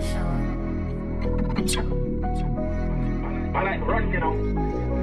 special. All right, run, you know.